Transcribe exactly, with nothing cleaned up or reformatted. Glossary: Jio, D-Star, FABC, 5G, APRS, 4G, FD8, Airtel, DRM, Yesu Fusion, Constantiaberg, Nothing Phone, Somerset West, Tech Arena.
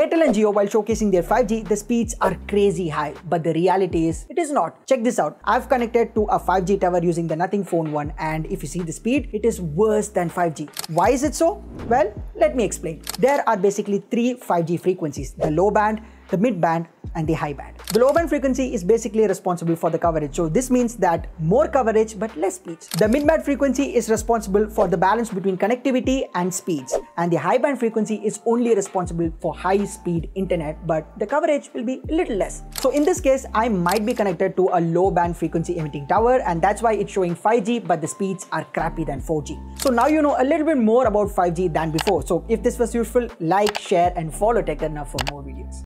Airtel and Jio, while showcasing their five G, the speeds are crazy high, but the reality is it is not. Check this out. I've connected to a five G tower using the Nothing Phone one, and if you see the speed, it is worse than five G. Why is it so? Well, let me explain. There are basically three five G frequencies: the low band, the mid band, and the high band. The low band frequency is basically responsible for the coverage, so this means that more coverage but less speeds. The mid band frequency is responsible for the balance between connectivity and speeds, and the high band frequency is only responsible for high speed internet, but the coverage will be a little less. So in this case, I might be connected to a low band frequency emitting tower, and that's why it's showing five G, but the speeds are crappy than four G. So now you know a little bit more about five G than before. So if this was useful, like, share, and follow Tech Arena for more videos.